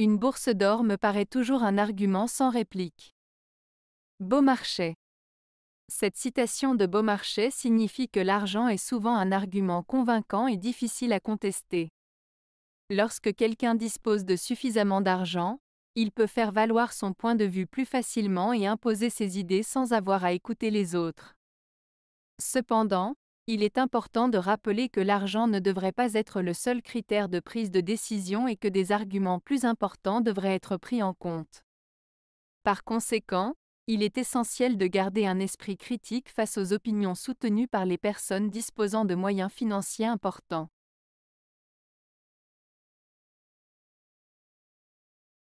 Une bourse d'or me paraît toujours un argument sans réplique. Beaumarchais. Cette citation de Beaumarchais signifie que l'argent est souvent un argument convaincant et difficile à contester. Lorsque quelqu'un dispose de suffisamment d'argent, il peut faire valoir son point de vue plus facilement et imposer ses idées sans avoir à écouter les autres. Cependant, il est important de rappeler que l'argent ne devrait pas être le seul critère de prise de décision et que des arguments plus importants devraient être pris en compte. Par conséquent, il est essentiel de garder un esprit critique face aux opinions soutenues par les personnes disposant de moyens financiers importants.